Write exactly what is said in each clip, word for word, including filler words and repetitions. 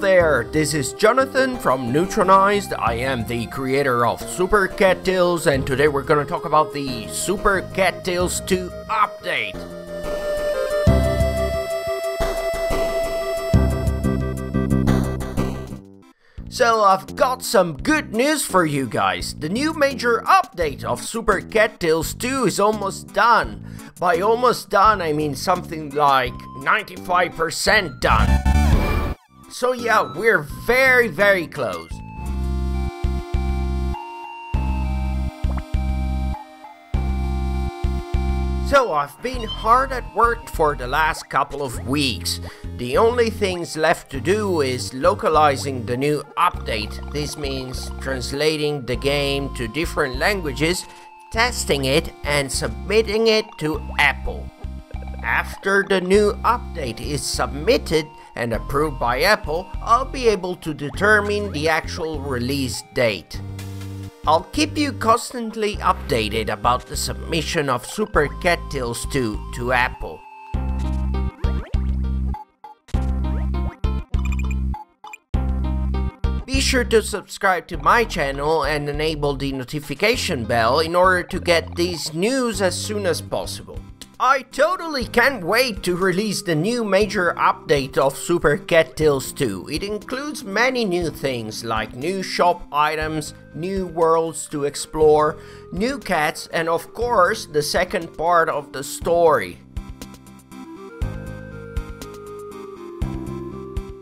Hello there, this is Jonathan from Neutronized. I am the creator of Super Cat Tales, and today we're gonna talk about the Super Cat Tales two update. So I've got some good news for you guys. The new major update of Super Cat Tales two is almost done. By almost done, I mean something like ninety-five percent done. So yeah, we're very, very close. So I've been hard at work for the last couple of weeks. The only things left to do is localizing the new update. This means translating the game to different languages, testing it and submitting it to Apple. After the new update is submitted and approved by Apple, I'll be able to determine the actual release date. I'll keep you constantly updated about the submission of Super Cat Tales two to Apple. Be sure to subscribe to my channel and enable the notification bell in order to get these news as soon as possible. I totally can't wait to release the new major update of Super Cat Tales two. It includes many new things like new shop items, new worlds to explore, new cats, and of course the second part of the story.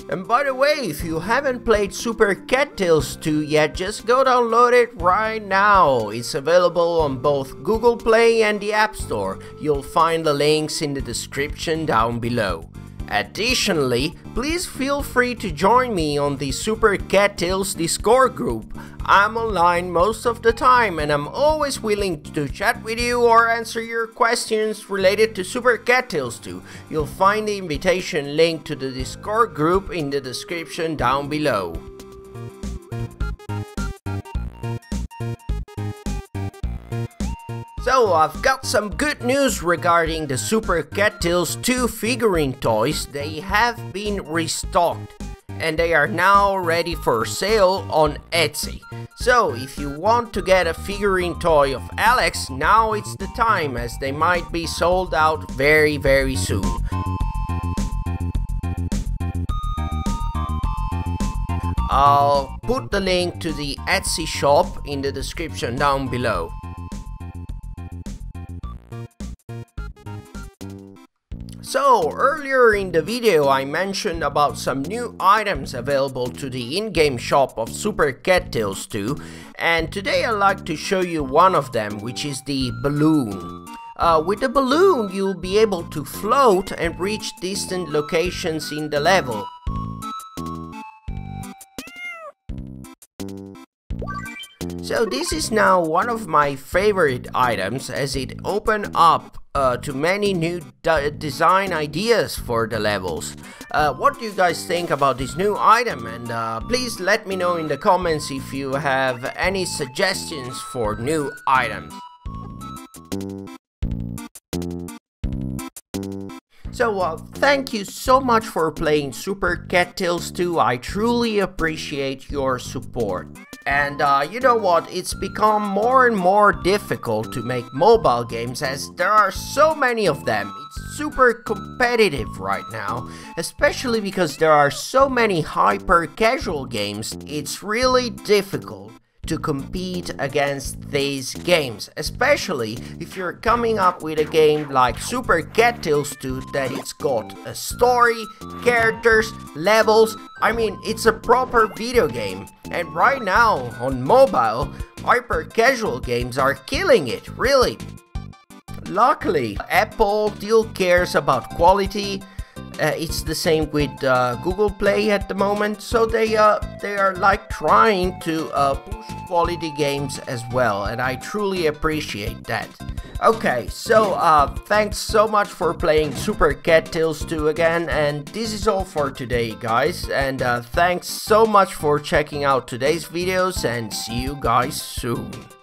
And by the way, if you haven't played Super Cat Tales two yet, just go download it right now. It's available on both Google Play and the App Store. You'll find the links in the description down below. Additionally, please feel free to join me on the Super Cat Tales Discord group. I'm online most of the time and I'm always willing to chat with you or answer your questions related to Super Cat Tales two. You'll find the invitation link to the Discord group in the description down below. So I've got some good news regarding the Super Cat Tales two figurine toys. They have been restocked and they are now ready for sale on Etsy. So if you want to get a figurine toy of Alex, now it's the time, as they might be sold out very very soon. I'll put the link to the Etsy shop in the description down below. So, earlier in the video I mentioned about some new items available to the in-game shop of Super Cat Tales two, and today I'd like to show you one of them, which is the balloon. Uh, with the balloon you'll be able to float and reach distant locations in the level. So this is now one of my favorite items, as it opened up uh, to many new de design ideas for the levels. Uh, what do you guys think about this new item? And uh, please let me know in the comments if you have any suggestions for new items. So uh, thank you so much for playing Super Cat Tales two. I truly appreciate your support. And uh, you know what, it's become more and more difficult to make mobile games, as there are so many of them. It's super competitive right now, especially because there are so many hyper casual games. It's really difficult to compete against these games, especially if you're coming up with a game like Super Cat Tales two that it's got a story, characters, levels. I mean, it's a proper video game, and right now on mobile, hyper casual games are killing it, really. Luckily, Apple still cares about quality. Uh, it's the same with uh, Google Play at the moment, so they uh, they are like trying to uh, push quality games as well, and I truly appreciate that. Okay, so uh, thanks so much for playing Super Cat Tales two again, and this is all for today, guys. And uh, thanks so much for checking out today's videos, and see you guys soon.